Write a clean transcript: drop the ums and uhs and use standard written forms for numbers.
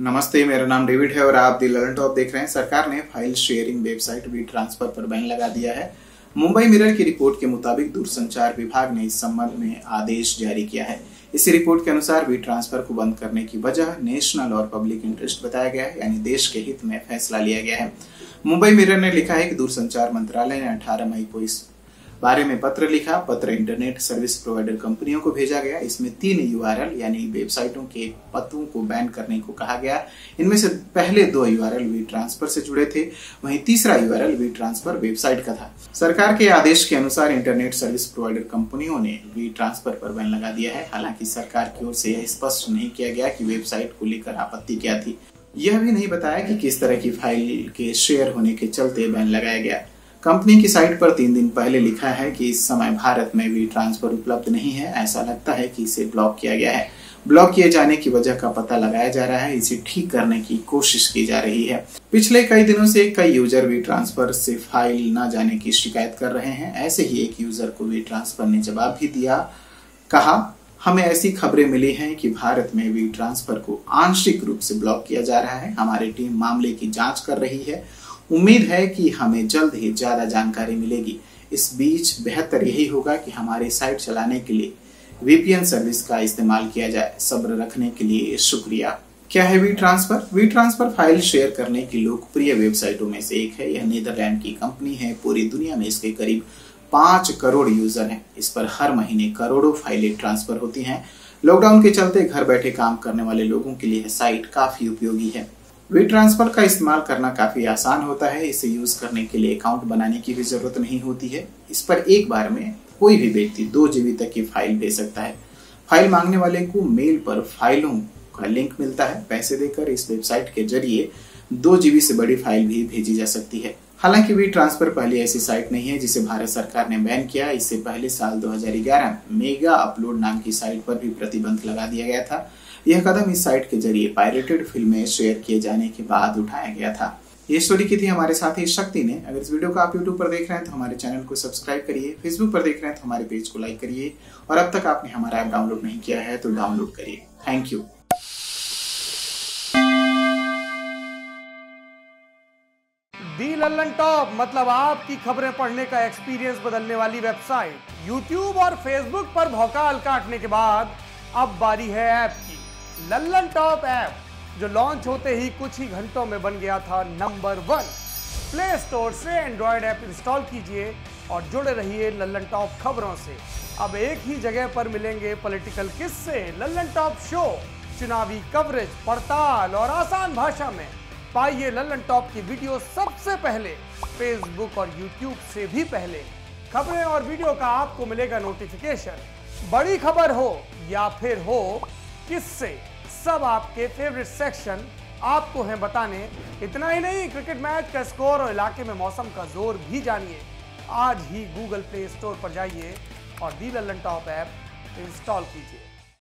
नमस्ते, मेरा नाम डेविड है और आप द लल्लनटॉप देख रहे हैं। सरकार ने file sharing website WeTransfer पर बैन लगा दिया है। मुंबई मिरर की रिपोर्ट के मुताबिक दूरसंचार विभाग ने इस संबंध में आदेश जारी किया है। इसी रिपोर्ट के अनुसार वी ट्रांसफर को बंद करने की वजह नेशनल और पब्लिक इंटरेस्ट बताया गया है, यानी देश के हित में फैसला लिया गया है। मुंबई मिरर ने लिखा है कि दूरसंचार मंत्रालय ने 18 मई को इस बारे में पत्र लिखा। पत्र इंटरनेट सर्विस प्रोवाइडर कंपनियों को भेजा गया। इसमें 3 यूआरएल यानी वेबसाइटों के पतों को बैन करने को कहा गया। इनमें से पहले 2 यूआरएल वी ट्रांसफर से जुड़े थे, वहीं तीसरा यूआरएल वी ट्रांसफर वेबसाइट का था। सरकार के आदेश के अनुसार इंटरनेट सर्विस प्रोवाइडर कंपनियों ने वी ट्रांसफर पर बैन लगा दिया है। हालांकि सरकार की ओर से यह स्पष्ट नहीं किया गया कि वेबसाइट को लेकर आपत्ति क्या थी। यह भी नहीं बताया कि किस तरह की फाइल के शेयर होने के चलते बैन लगाया गया। कंपनी की साइट पर 3 दिन पहले लिखा है कि इस समय भारत में वी ट्रांसफर उपलब्ध नहीं है। ऐसा लगता है कि इसे ब्लॉक किया गया है। ब्लॉक किए जाने की वजह का पता लगाया जा रहा है, इसे ठीक करने की कोशिश की जा रही है। पिछले कई दिनों से कई यूजर वी ट्रांसफर से फाइल न जाने की शिकायत कर रहे हैं। ऐसे ही एक यूजर को वी ट्रांसफर ने जवाब भी दिया, कहा हमें ऐसी खबरें मिली हैं कि भारत में वी ट्रांसफर को आंशिक रूप से ब्लॉक किया जा रहा है। हमारी टीम मामले की जाँच कर रही है। उम्मीद है कि हमें जल्द ही ज़्यादा जानकारी मिलेगी। इस बीच बेहतर यही होगा कि हमारी साइट चलाने के लिए वीपीएन सर्विस का इस्तेमाल किया जाए। सब्र रखने के लिए शुक्रिया। क्या है WeTransfer? WeTransfer file share करने की लोकप्रिय वेबसाइटों में से एक है। यह नीदरलैंड की कंपनी है। पूरी दुनिया में इसके करीब 5 करोड़ यूजर हैं। इस पर हर महीने करोड़ों फाइलें ट्रांसफर होती हैं। लॉकडाउन के चलते घर बैठे काम करने वाले लोगों के लिए साइट काफी उपयोगी है। वी ट्रांसफर का इस्तेमाल करना काफी आसान होता है। इसे यूज करने के लिए अकाउंट बनाने की भी जरूरत नहीं होती है। इस पर एक बार में कोई भी व्यक्ति 2 GB तक की फाइल भेज सकता है। फाइल मांगने वाले को मेल पर फाइलों का लिंक मिलता है। पैसे देकर इस वेबसाइट के जरिए 2 GB से बड़ी फाइल भी भेजी जा सकती है। हालांकि वी ट्रांसफर पहली ऐसी साइट नहीं है जिसे भारत सरकार ने बैन किया। इससे पहले साल 2011 मेगा अपलोड नाम की साइट पर भी प्रतिबंध लगा दिया गया था। यह कदम इस साइट के जरिए पायरेटेड फिल्में शेयर किए जाने के बाद उठाया गया था। ये स्टोरी की थी हमारे साथ ही शक्ति ने। अगर इस वीडियो को आप यूट्यूब पर देख रहे हैं तो हमारे चैनल को सब्सक्राइब करिए। फेसबुक पर देख रहे हैं तो हमारे पेज को लाइक करिए। और अब तक आपने हमारा ऐप डाउनलोड नहीं किया है तो डाउनलोड करिए। Thank you. दी लल्लनटॉप मतलब आपकी खबरें पढ़ने का एक्सपीरियंस बदलने वाली वेबसाइट। YouTube और Facebook पर भौकाल काटने के बाद अब बारी है ऐप की। लल्लनटॉप ऐप जो लॉन्च होते ही कुछ ही घंटों में बन गया था नंबर 1। प्ले स्टोर से एंड्रॉयड ऐप इंस्टॉल कीजिए और जुड़े रहिए लल्लनटॉप खबरों से। अब एक ही जगह पर मिलेंगे पॉलिटिकल किस्से, लल्लनटॉप शो, चुनावी कवरेज, पड़ताल और आसान भाषा में। पाइए लल्लनटॉप की वीडियो सबसे पहले फेसबुक और यूट्यूब से भी पहले। खबरें और वीडियो का आपको मिलेगा नोटिफिकेशन। बड़ी खबर हो या फिर हो किससे, सब आपके फेवरेट सेक्शन आपको हैं बताने। इतना ही नहीं, क्रिकेट मैच का स्कोर और इलाके में मौसम का जोर भी जानिए। आज ही गूगल प्ले स्टोर पर जाइए और दी लल्लनटॉप ऐप इंस्टॉल कीजिए।